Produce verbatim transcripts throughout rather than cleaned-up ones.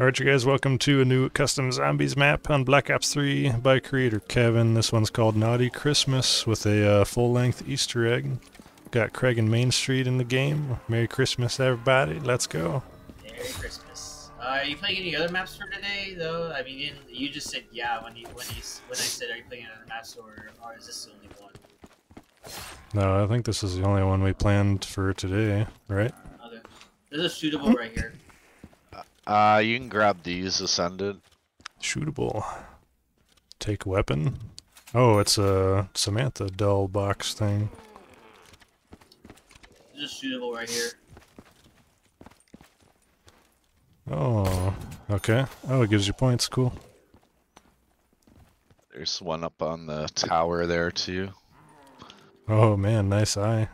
Alright you guys, welcome to a new custom zombies map on Black Ops three by creator Kevin. This one's called Naughty Christmas with a uh, full-length Easter egg. Got Craig and Main Street in the game. Merry Christmas everybody, let's go. Merry Christmas. Uh, are you playing any other maps for today though? I mean, you just said yeah when, you, when, you, when I said are you playing another maps or, or is this the only one? No, I think this is the only one we planned for today, right? Okay. There's a shootable right here. Uh, you can grab these, Ascended. Shootable. Take weapon. Oh, it's a Samantha doll box thing. Just shootable right here. Oh, okay. Oh, it gives you points. Cool. There's one up on the tower there, too. Oh, man, nice eye.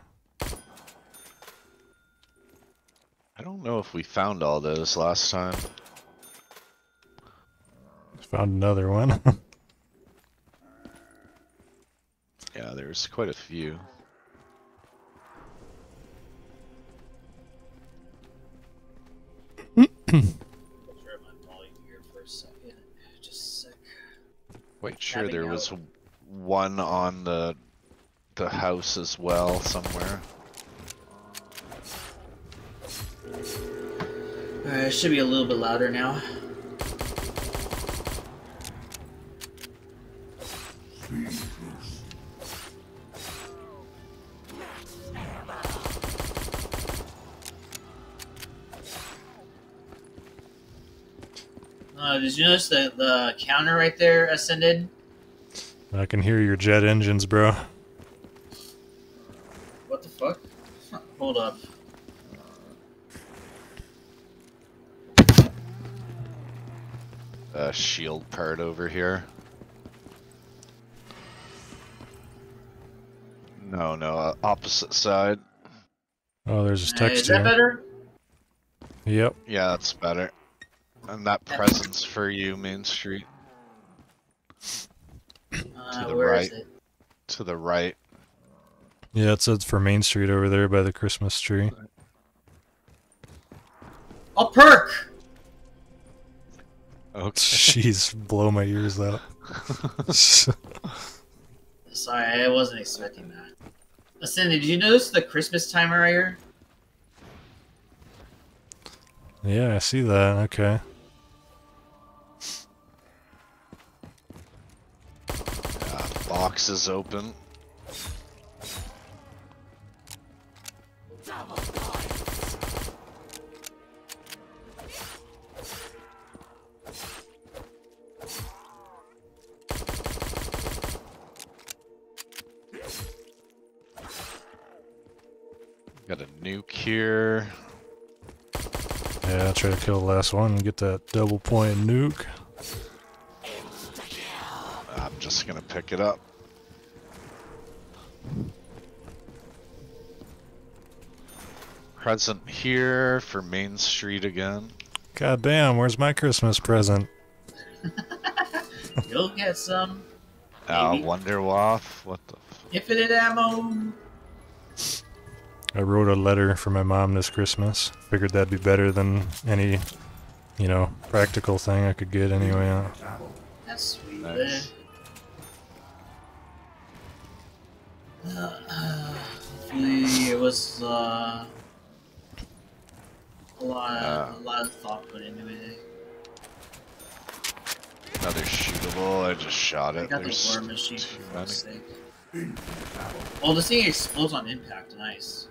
I don't know if we found all those last time. Found another one. Yeah, there's quite a few. Turn my volume here for a second. Just sick. Wait, sure there was one on the the house as well somewhere. Alright, it should be a little bit louder now. Uh, did you notice the, the counter right there, Ascended? I can hear your jet engines, bro. What the fuck? Hold up. A shield part over here. No, no, uh, opposite side. Oh, there's a text. Is that better? Yep. Yeah, that's better. And that present's for you, Main Street. Uh, to the where right. Is it? To the right. Yeah, it says for Main Street over there by the Christmas tree. I'll perk! Oh, okay. Jeez, blow my ears out. Sorry, I wasn't expecting that. Listen, did you notice the Christmas timer right here? Yeah, I see that. Okay. Uh, box is open. Got a nuke here. Yeah, I'll try to kill the last one and get that double point nuke. I'm just gonna pick it up. Present here for Main Street again. God damn, where's my Christmas present? You'll get some. Oh, maybe. Wonderwaff, what the f- Infinite ammo! I wrote a letter for my mom this Christmas. Figured that'd be better than any, you know, practical thing I could get anyway. That's sweet. Nice. Uh, uh, hopefully it was uh, a lot, of, uh, a lot of thought put into it. Another shootable. I just shot it. I got There's the war machine for fuck's sake. Well, this thing explodes on impact. Nice.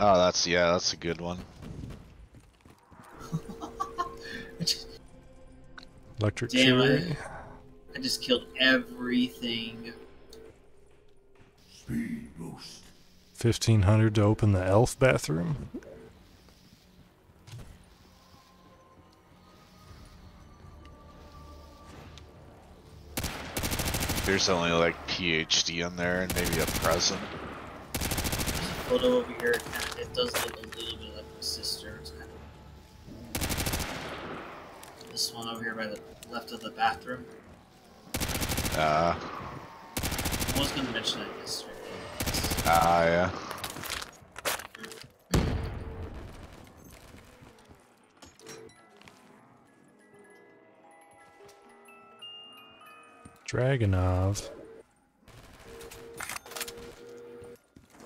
Oh, that's, yeah, that's a good one. Electric Damn, I, I just killed everything. fifteen hundred to open the elf bathroom? There's only like P H D in there and maybe a present. Photo over here, it does look a little bit like my sister's. This one over here by the left of the bathroom. Uh. I was gonna mention it yesterday. Ah, uh, yeah. Dragunov.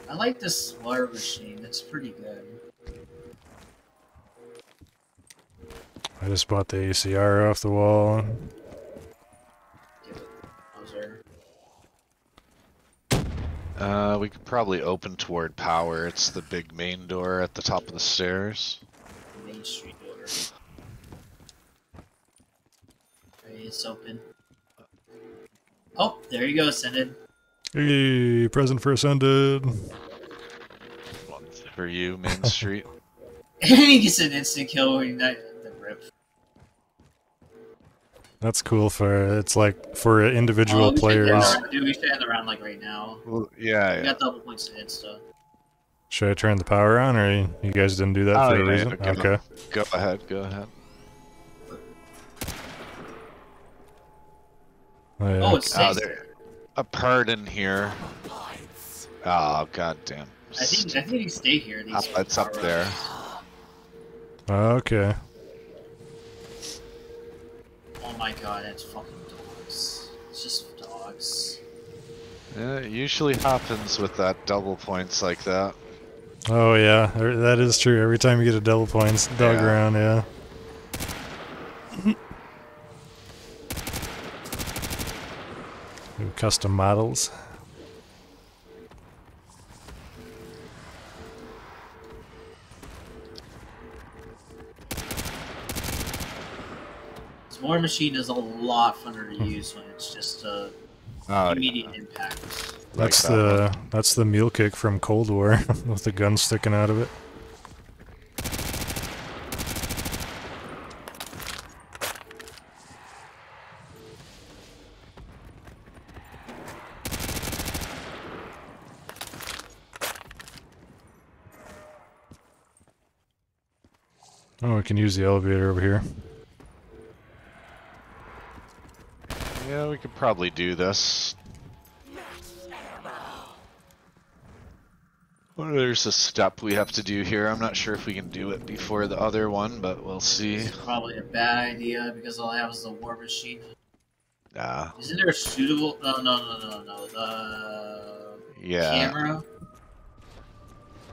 I like this slaughter machine. It's pretty good. I just bought the A C R off the wall. Uh, we could probably open toward power. It's the big main door at the top of the stairs. Main Street door. Hey, it's open. Oh, there you go, Ascended. Hey, present for Ascended. One for you, Main Street. He gets an instant kill when you rip. That's cool for, it's like, for individual oh, we players. Should around, dude, we should end the round, like, right now. Well, yeah, we yeah. got double points to hit, so. Should I turn the power on, or you, you guys didn't do that oh, for yeah, a reason? Yeah, okay. Go ahead, go ahead. Oh, yeah. oh it's oh, there. A pardon here. Oh, goddamn. I think, I think you stay here. These up, it's up there. Okay. Oh my god, that's fucking dogs. It's just dogs. Yeah, it usually happens with that double points like that. Oh yeah, that is true. Every time you get a double points, dog yeah. around, yeah. New custom models. War machine is a lot funner to use when it's just a oh, immediate yeah. impact. That's like the that. that's the mule kick from Cold War with the gun sticking out of it. Oh, we can use the elevator over here. Yeah, we could probably do this. Well, there's a step we have to do here. I'm not sure if we can do it before the other one, but we'll see. It's probably a bad idea because all I have is the war machine. Nah. Isn't there a suitable? No, no, no, no, no. The yeah. camera.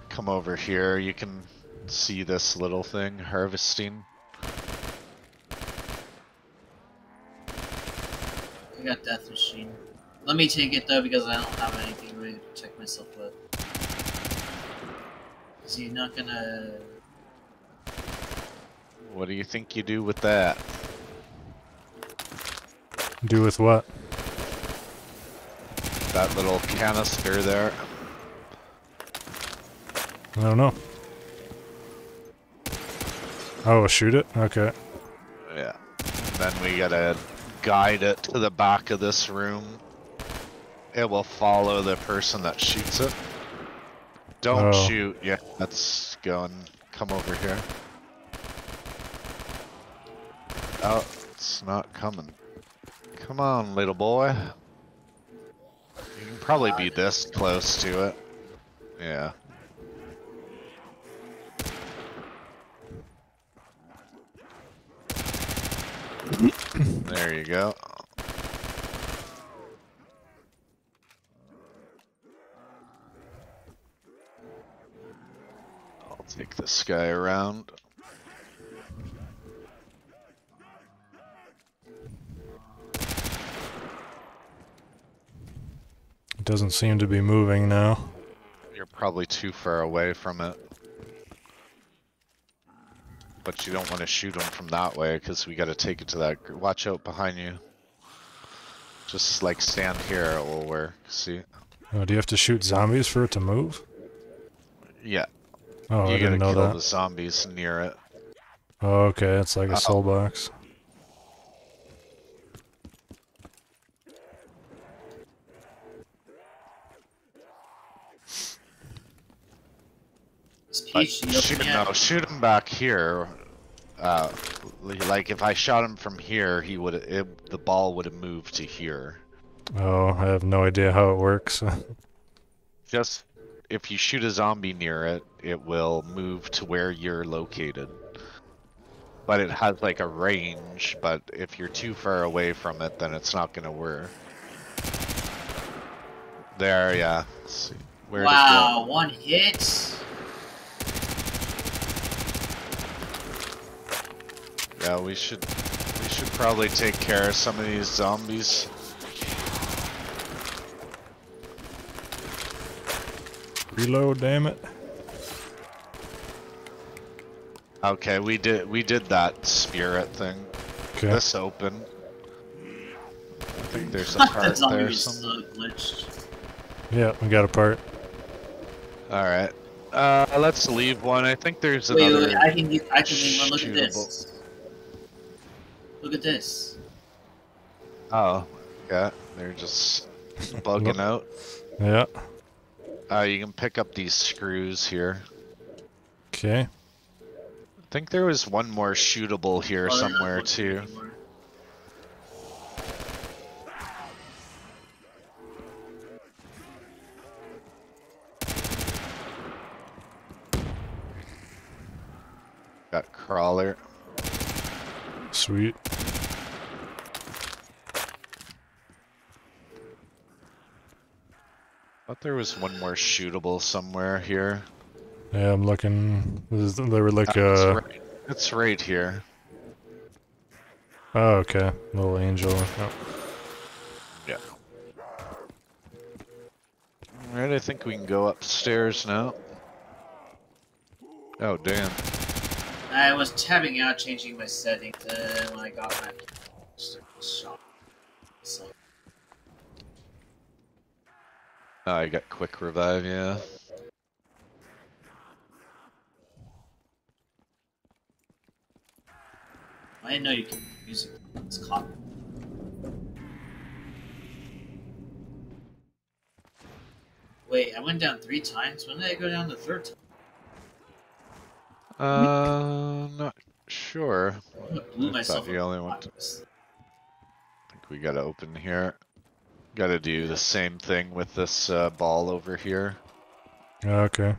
Come over here. You can see this little thing harvesting. I got Death Machine. Let me take it though because I don't have anything really to protect myself with. Is he not gonna... What do you think you do with that? Do with what? That little canister there. I don't know. Oh, shoot it? Okay. Yeah. Then we gotta... guide it to the back of this room. It will follow the person that shoots it. Don't oh. shoot. Yeah, let's go and come over here. Oh, it's not coming. Come on, little boy. You can probably be this close to it. Yeah. There you go. I'll take this guy around. It doesn't seem to be moving now. You're probably too far away from it. But you don't want to shoot them from that way because we got to take it to that group. Watch out behind you. Just like stand here, it will work. See? Oh, do you have to shoot zombies for it to move? Yeah. Oh, you I didn't know that. You got to kill the zombies near it. Oh, okay. It's like a uh-oh. soul box. But shoot, no, shoot him back here. Uh, like if I shot him from here, he would it, the ball would have moved to here. Oh, I have no idea how it works. Just if you shoot a zombie near it, it will move to where you're located. but it has like a range, but if you're too far away from it, then it's not gonna work. There, yeah. Let's see. Where wow, one hit. Yeah, we should we should probably take care of some of these zombies. Reload, damn it. Okay, we did we did that spirit thing. Okay. This open. I think there's a part the there. So glitched. Yeah, we got a part. All right, uh, let's leave one. I think there's wait, another. Wait, wait, I can get, I can leave one. Look at this. Look at this. Oh, yeah, they're just bugging out. Yeah. Uh, you can pick up these screws here. Okay. I think there was one more shootable here oh, somewhere too. Anymore. Got crawler. Sweet. Thought there was one more shootable somewhere here. Yeah, I'm looking. Is there like uh, a... It's right. it's right here. Oh, okay. Little angel. Oh. Yeah. Alright, I think we can go upstairs now. Oh, damn. I was tabbing out, changing my settings, and when I got back, I just took a shot. So. Oh, I got quick revive, yeah. I didn't know you could use it. It's cotton. Wait, I went down three times? When did I go down the third time? Uh, not sure. I blew myself the only one. To... I think we gotta open here. Gotta do the same thing with this uh, ball over here. Okay.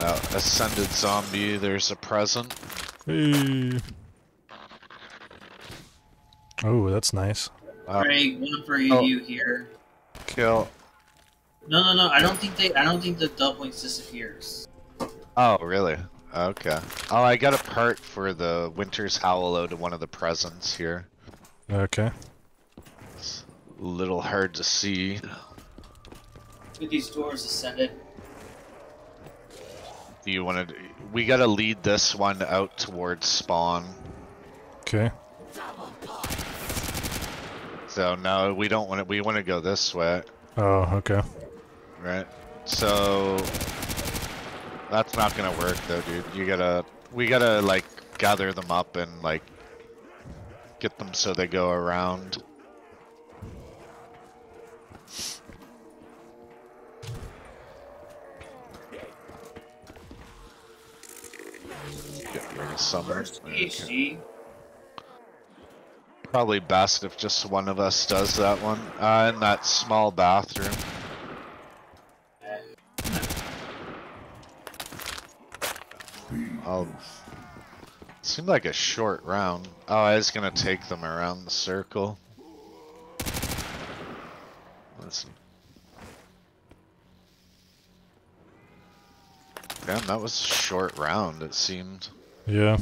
Uh, Ascended Zombie, there's a present. Hey. Oh, that's nice. Uh, Craig, one for you, oh. you here. Kill. No, no, no. I don't think they. I don't think the doubling disappears. Oh, really? Okay. Oh, I got a part for the Winter's Howl out of one of the presents here. Okay. It's a little hard to see. Get these doors ascended. Do you want to... We got to lead this one out towards spawn. Okay. So, no, we don't want to... We want to go this way. Oh, okay. Right. So... That's not gonna work though, dude. You gotta, we gotta like gather them up and like get them so they go around. Get rid of some. First P H D. Probably best if just one of us does that one. Uh, in that small bathroom. Oh, seemed like a short round. Oh, I was gonna take them around the circle. Listen. Damn, that was a short round, it seemed. Yeah.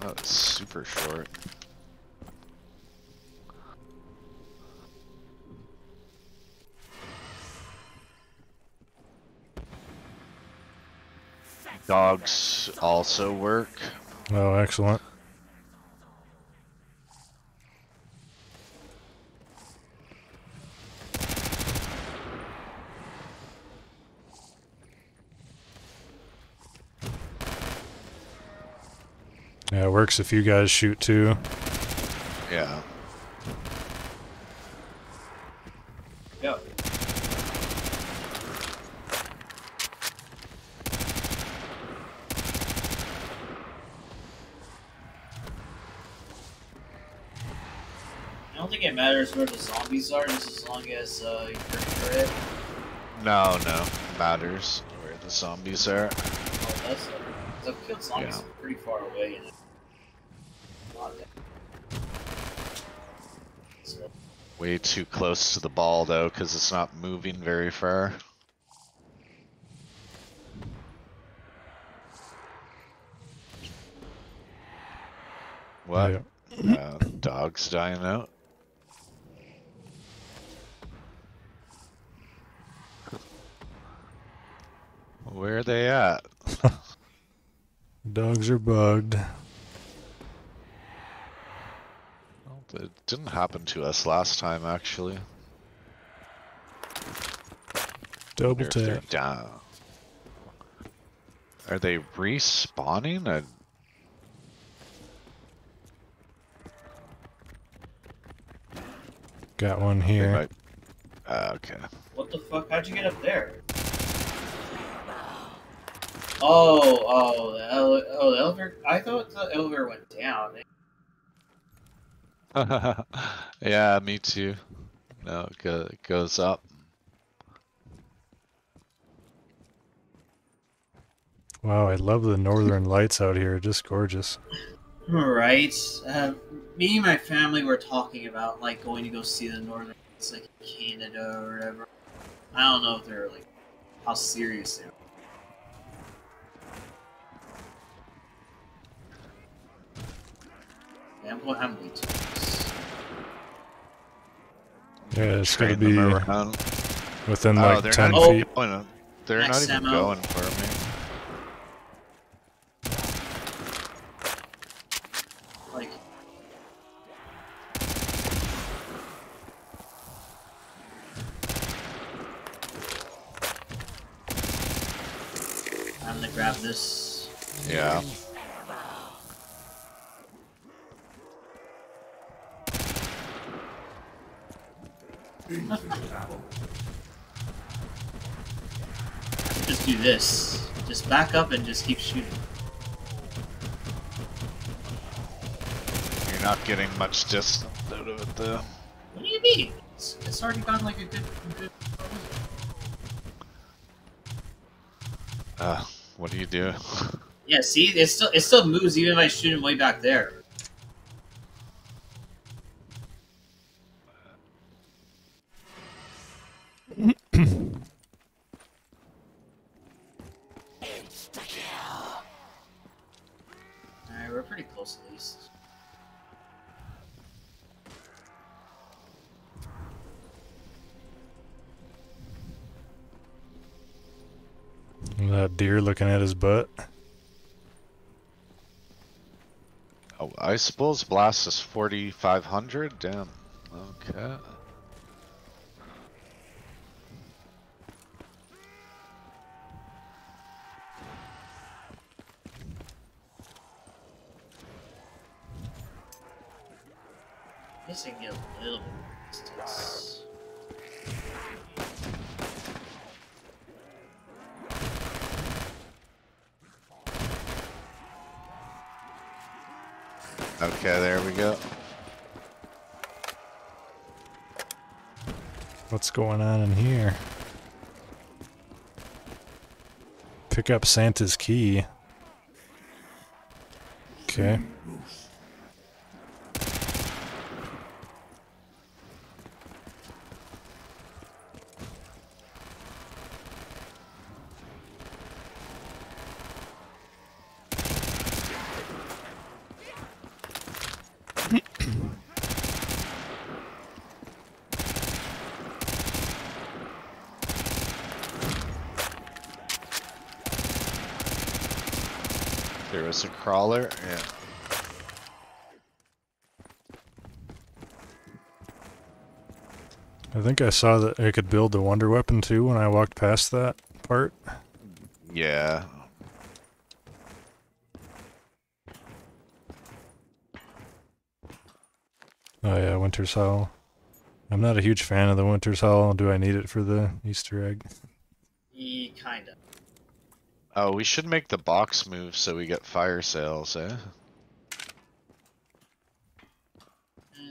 That was super short. Dogs also work. Oh, excellent. Yeah, it works if you guys shoot too. Yeah. Yep. I don't think it matters where the zombies are, just as long as uh, you're it. No, no. It matters where the zombies are. Oh, that's it. I've killed zombies yeah. pretty far away. And a lot of that. So. Way too close to the ball, though, because it's not moving very far. What? Yeah. Uh, dog's dying out. Where are they at? Dogs are bugged. Well, it didn't happen to us last time, actually. Double tap. Down. Are they respawning? I... Got one here. Might... Uh, okay. What the fuck? How'd you get up there? Oh, oh, the ele oh, the elevator. I thought the elevator went down. Yeah, me too. No, it, go it goes up. Wow, I love the northern lights out here. Just gorgeous. Right. Uh, me and my family were talking about like going to go see the northern lights, like in Canada or whatever. I don't know if they're like how serious they are. Yeah, I'm going. I'm going to. Yeah, it's gonna be within oh, like ten not, feet. Oh, no. They're Next not even ammo. going for me. Like. I'm gonna grab this. Yeah. Just do this. Just back up and just keep shooting. You're not getting much distance out of it, though. What do you mean? It's, it's already gone like a good. good... Uh, what do you do? Yeah, see, it still it still moves even if I shoot him way back there. Deer looking at his butt. Oh, Ice Bulls Blast is forty-five hundred? Damn. Okay. This thing gets a little bit distance. Okay, there we go. What's going on in here? Pick up Santa's key. Okay. A crawler, yeah. I think I saw that I could build the wonder weapon too when I walked past that part. Yeah. Oh yeah, Winter's Howl. I'm not a huge fan of the Winter's Howl. Do I need it for the Easter egg? Yeah, kinda. Oh, we should make the box move so we get fire sales, eh?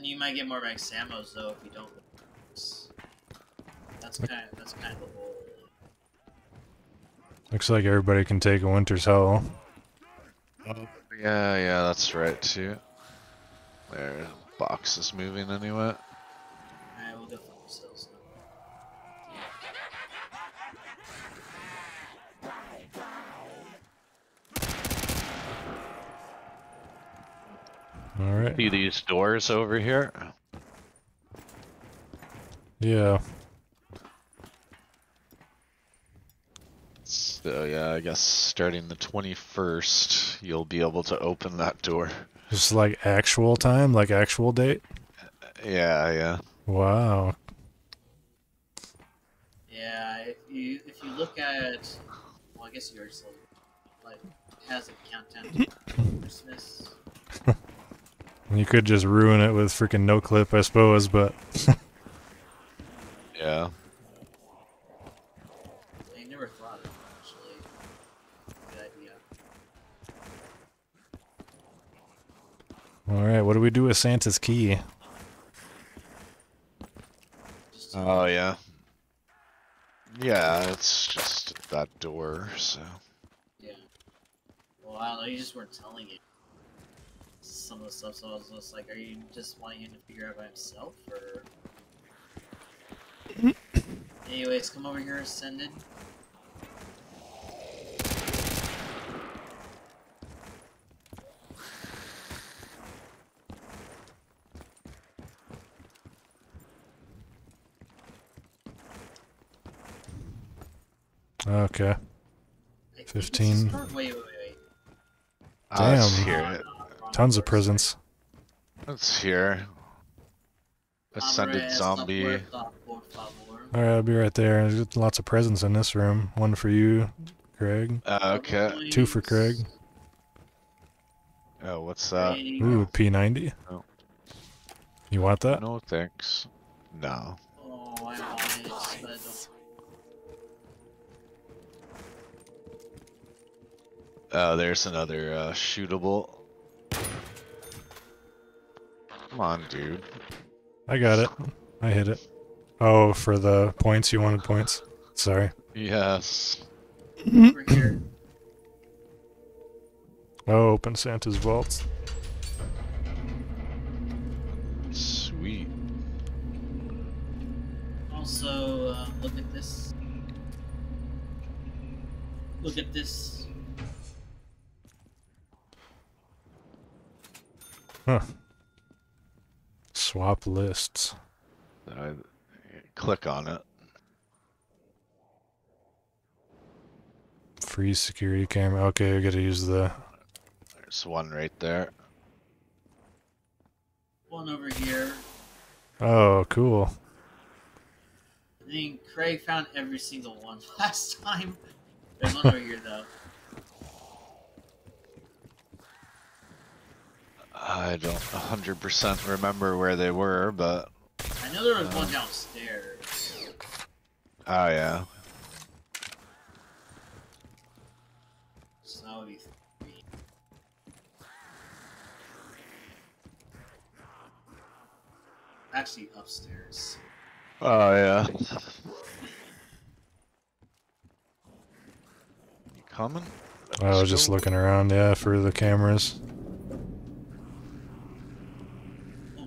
You might get more max ammos though if you don't. That's kind of, that's kind of the whole Looks like everybody can take a Winter's Howl. Oh, yeah, yeah, that's right, too. Their box is moving anyway. I will go fuck themselves. Alright. See these doors over here? Yeah. So yeah, I guess starting the twenty-first, you'll be able to open that door. Just like actual time? Like actual date? Yeah, yeah. Wow. Yeah, if you if you look at... Well, I guess yours like, has a countdown to Christmas. You could just ruin it with freaking no clip, I suppose, but... Yeah. I never thought of it, actually. Good idea. Alright, what do we do with Santa's key? Oh, yeah. Yeah, it's just that door, so... Yeah. Well, I don't know, you just weren't telling it. Some of the stuff, so I was just like, are you just wanting him to figure out by himself, or...? Anyways, come over here, Ascended. Okay. Fifteen. Wait, wait, wait. Damn. Here. Tons of prisons. Let's hear. Ascended Zombie. Alright, I'll be right there. There's lots of presents in this room. One for you, Craig. Uh, okay. Two for Craig. Oh, what's that? Ooh, P ninety. Oh. You want that? No, thanks. No. Oh, I want it, but I don't. Oh, there's another uh, shootable. Come on, dude. I got it. I hit it. Oh, for the points? You wanted points? Sorry. Yes. Over here. Oh, open Santa's vaults. Sweet. Also, uh, look at this. Look at this. Huh. Swap lists. I click on it. Free security camera. Okay, I gotta use the... There's one right there. One over here. Oh, cool. I think Craig found every single one last time. There's one over here, though. I don't one hundred percent remember where they were, but... I know there was uh, one downstairs. Oh, yeah. So that would be three. Actually, upstairs. Oh, yeah. You coming? I was just looking around, yeah, for the cameras.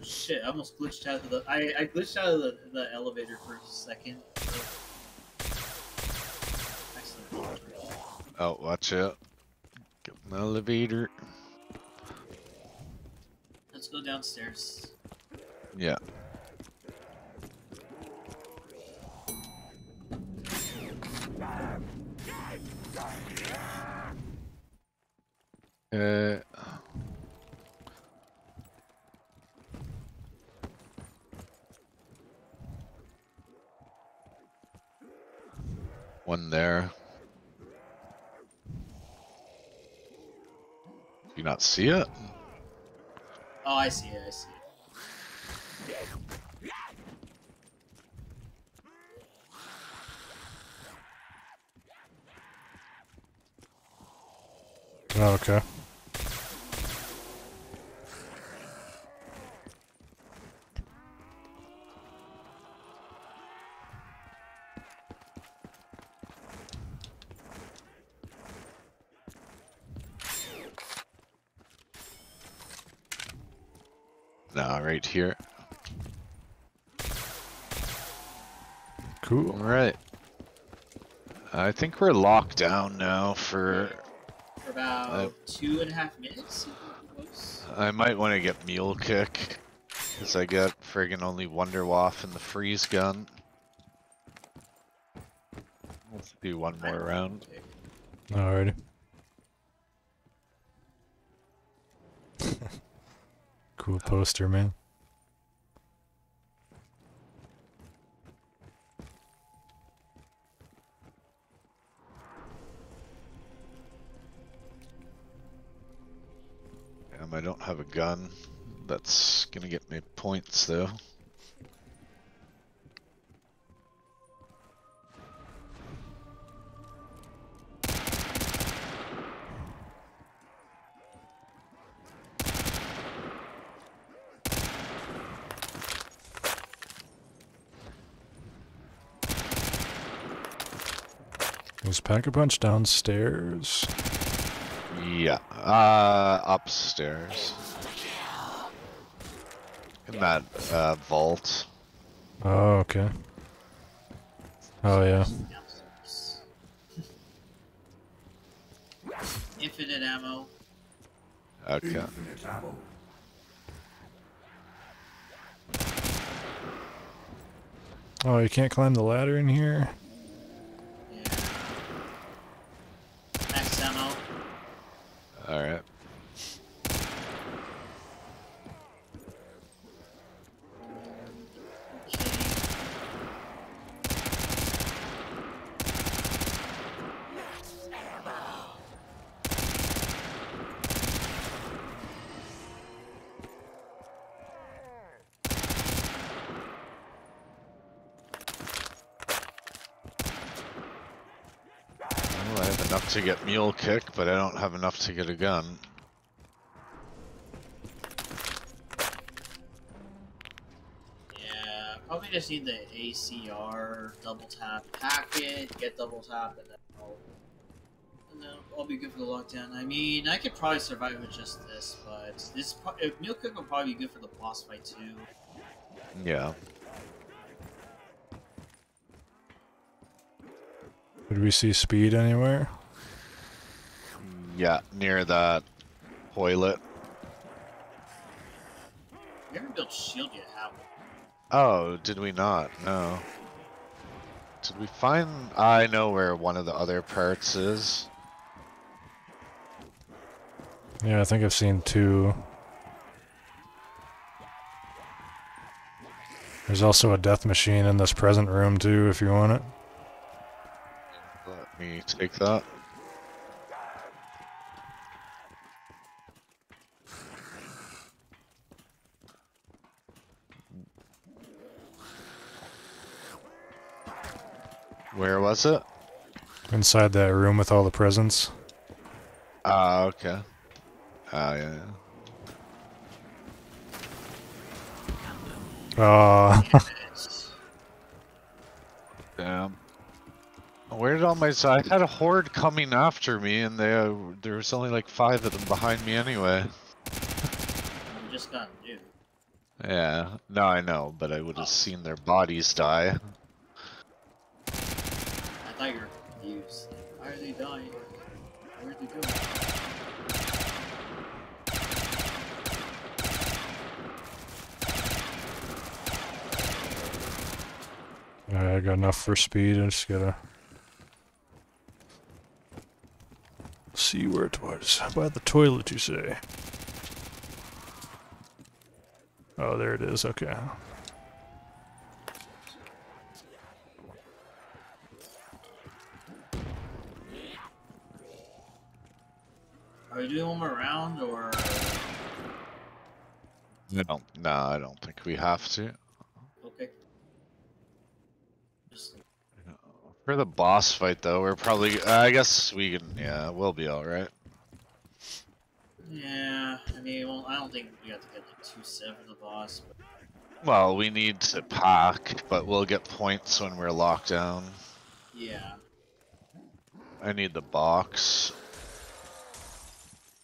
Shit, I almost glitched out of the I, I glitched out of the, the elevator for a second. Excellent. Oh, watch out. Get an elevator. Let's go downstairs. Yeah. Uh One there. Do you not see it? Oh, I see it, I see it. Oh, okay. now, right here. Cool. All right. I think we're locked down now for, for about uh, two and a half minutes. I might want to get Mule Kick, because I got friggin' only Wonderwaff and the freeze gun. Let's do one more round. Alrighty. Cool poster, man. Damn, I don't have a gun. That's gonna get me points, though. Is Pack-a-Punch downstairs? Yeah, uh, upstairs. In that uh, vault. Oh, okay. Oh, yeah. Infinite ammo. Okay. Infinite ammo. Oh, you can't climb the ladder in here? Alright. To get Mule Kick, but I don't have enough to get a gun. Yeah, probably just need the A C R, double tap, packet, get double tap, and then I'll, and then I'll be good for the lockdown. I mean, I could probably survive with just this, but this if Mule Kick will probably be good for the boss fight too. Yeah. Did we see speed anywhere? Yeah, near that toilet. We haven't built shield yet, have we? Oh, did we not? No. Did we find... I know where one of the other parts is. Yeah, I think I've seen two. There's also a death machine in this present room, too, if you want it. Let me take that. Where was it? Inside that room with all the presents. Ah, uh, okay. Ah, uh, yeah. Oh. Damn. Where did all my... I had a horde coming after me, and they, uh, there was only like five of them behind me anyway. You just got new. Yeah. No, I know, but I would have oh. seen their bodies die. I thought you were confused. Why are they dying? Where are they going? Alright, I got enough for speed. I just gotta see where it was. By the toilet, you say? Oh, there it is. Okay. Are we doing one more round, or...? I don't, no, I don't think we have to. Okay. Just... For the boss fight, though, we're probably... I guess we can... Yeah, we'll be alright. Yeah, I mean, well, I don't think we have to get, like, two seven for the boss, but... Well, we need to pack, but we'll get points when we're locked down. Yeah. I need the box.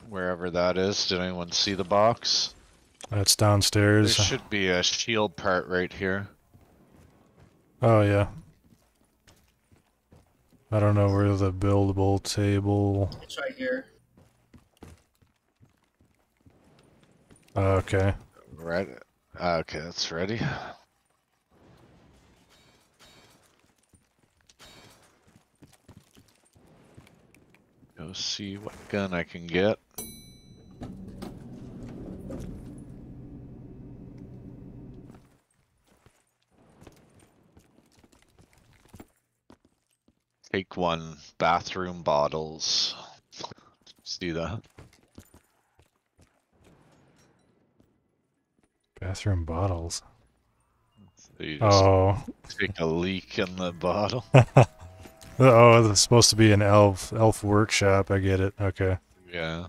Wherever that is, did anyone see the box? That's downstairs. There should be a shield part right here. Oh, yeah. I don't know where the buildable table... It's right here. Okay. Right. Okay, that's ready. Go see what gun I can get. Take one. Bathroom bottles. Let's do that. Bathroom bottles. So you just oh. Take a leak in the bottle. Oh, it's supposed to be an elf elf workshop. I get it. Okay. Yeah.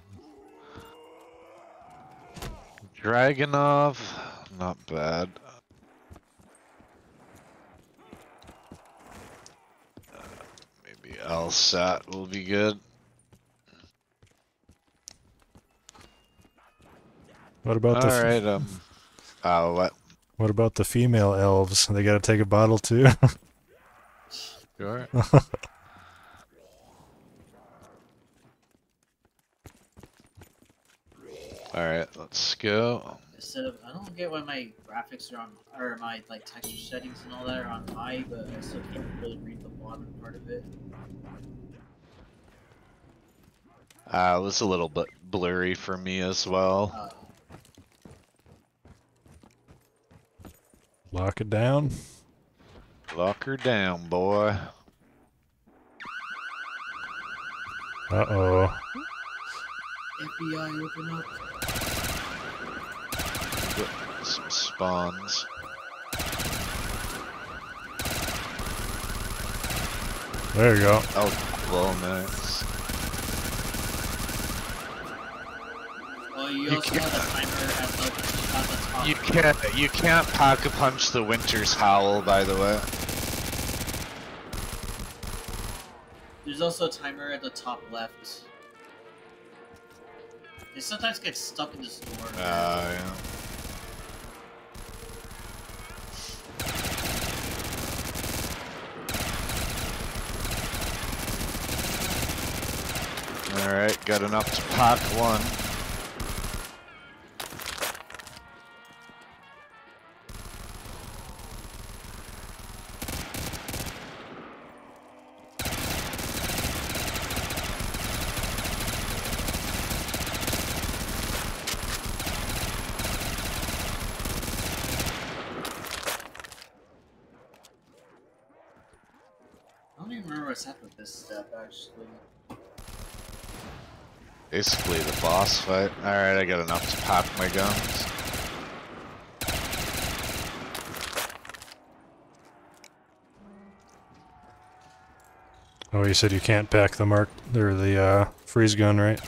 Dragunov, not bad. Uh, maybe L SAT will be good. What about this? All right. Um. Uh, what? What about the female elves? They got to take a bottle too. Sure. Alright, let's go. Instead of, I don't get why my graphics are on, or my like texture settings and all that are on high, but I still can't really read the bottom part of it. Uh, it was a little bit blurry for me as well. Uh, Lock it down. Lock her down, boy. Uh-oh. F B I, open up. Some spawns. There you go. Oh, well, nice. Well, you, you also have a timer at the shot that's hot. You can't, you can't pack-a-punch the Winter's Howl, by the way. There's also a timer at the top left. They sometimes get stuck in this door. Oh, uh, yeah. Alright, got enough to pack one. Basically the boss fight. Alright, I got enough to pop my guns. Oh, you said you can't pack the mark or the uh, freeze gun, right?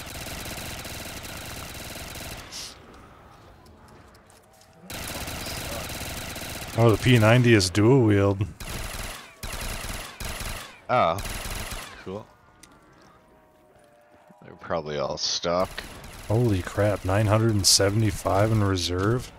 Oh, the P ninety is dual wield. Oh, cool. They're probably all stuck. Holy crap, nine hundred seventy-five in reserve?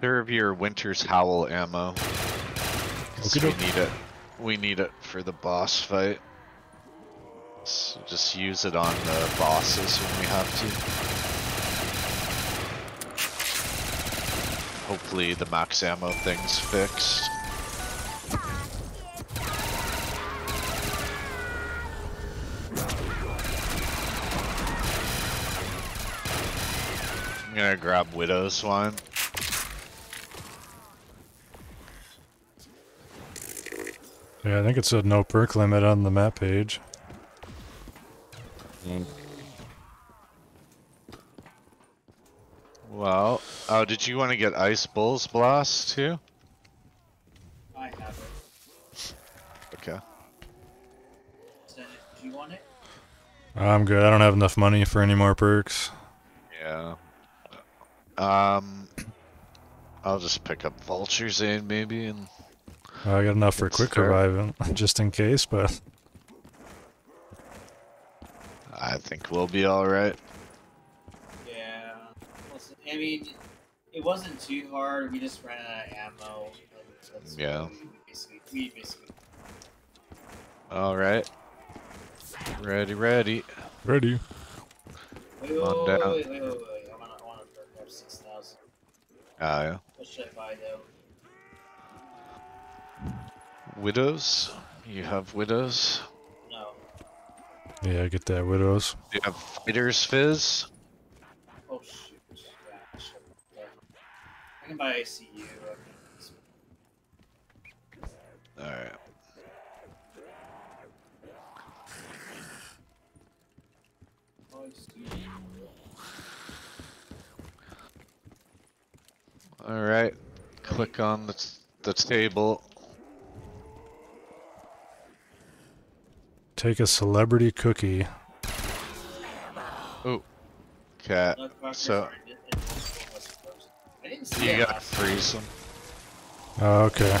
Serve your Winter's Howl ammo. We need it. We need it for the boss fight. So just use it on the bosses when we have to. Hopefully the max ammo thing's fixed. gonna grab Widow's Wine. Yeah, I think it said no perk limit on the map page. Mm. Well, oh, did you want to get Ice Bulls Blast too? I have it. Okay. So, do you want it? I'm good. I don't have enough money for any more perks. Yeah. Um, I'll just pick up Vulture Zane maybe and. I got enough for quick revive, just in case, but... I think we'll be alright. Yeah. I mean, it wasn't too hard, we just ran out of ammo. That's yeah. Basically, we basically... Alright. Ready, ready. Ready. Wait, wait, wait, wait, wait, wait, wait, wait. I want to burn up six thousand. Oh, yeah. What should I buy, though? Widows? You have Widows? No. Yeah, I get that Widows. You have Fighter's Fizz? Oh shoot. Yeah, sure. Yeah. I can buy I C U. Alright. Alright. Click on the, t the table. Take a celebrity cookie. Ooh. Okay. So. You gotta freeze them. Oh, okay.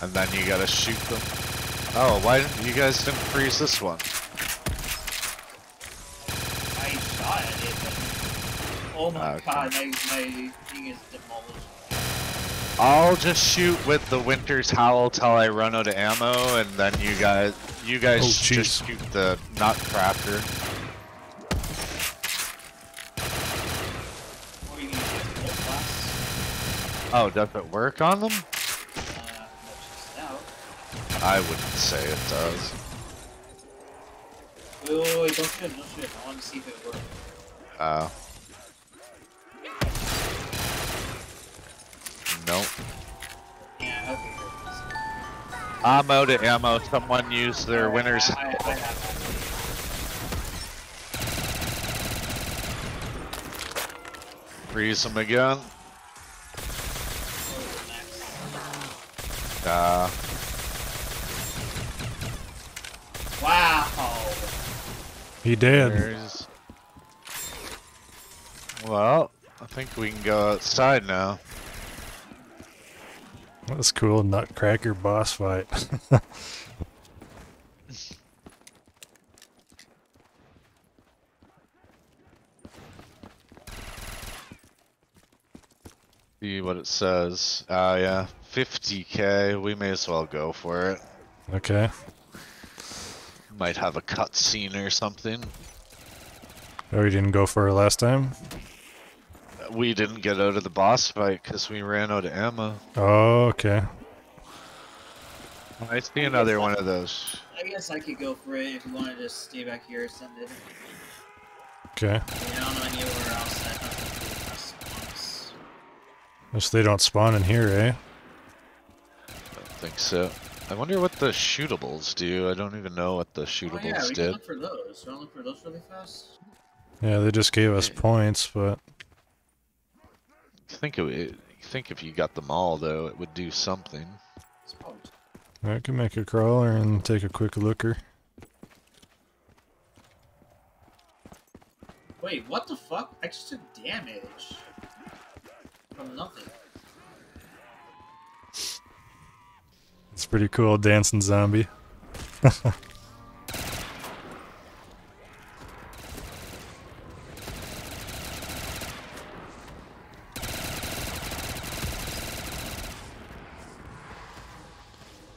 And then you gotta shoot them. Oh, why didn't you guys didn't freeze this one? I shot at it, but. Oh my okay. god, my, my thing is demolished. I'll just shoot with the Winter's Howl till I run out of ammo, and then you guys. You guys oh, just shoot the nutcracker. Oh, does it work on them? Uh, I wouldn't say it does. Wait, wait, wait, don't shoot, don't shoot. I want to see if it works. Oh. Uh, nope. Yeah, okay. I'm out of ammo. Someone use their winner's. I, I, I freeze them again. Uh. Wow. He did. There's... Well, I think we can go outside now. That's cool, nutcracker boss fight. See what it says. Ah, uh, yeah, fifty K. We may as well go for it. Okay. Might have a cutscene or something. Oh, we didn't go for it last time? We didn't get out of the boss fight because we ran out of ammo. Oh, okay. I see another I one I, of those. I guess I could go for it if you wanted to stay back here or something. Okay. I don't know anywhere else. Unless they don't spawn in here, eh? I don't think so. I wonder what the shootables do. I don't even know what the shootables oh, yeah, we did. Yeah, look for those. Do you want to look for those really fast? Yeah, they just gave us points, but... Think it, think if you got them all though, it would do something. I can make a crawler and take a quick looker. Wait, what the fuck? I just took damage from nothing. It's pretty cool, dancing zombie.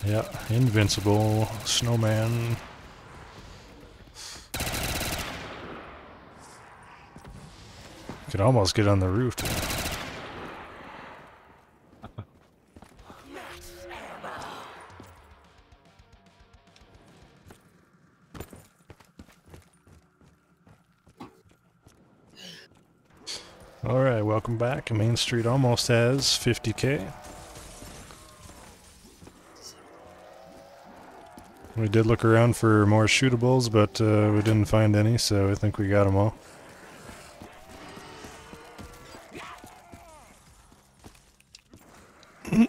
Yeah, invincible snowman. Could almost get on the roof. Alright, welcome back. Main Street almost has fifty K. We did look around for more shootables, but uh, we didn't find any, so I think we got them all. Good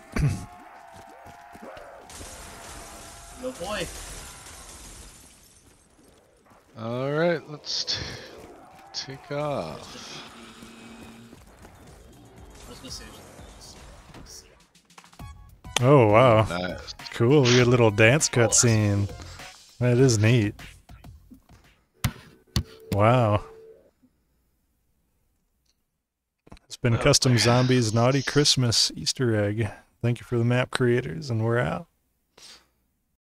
boy. Alright, let's t take off. Oh wow! Nice. Cool, we got a little dance cutscene. That is neat. Wow. It's been oh, Custom Zombies Naughty Christmas Easter egg. Thank you for the map creators, and we're out.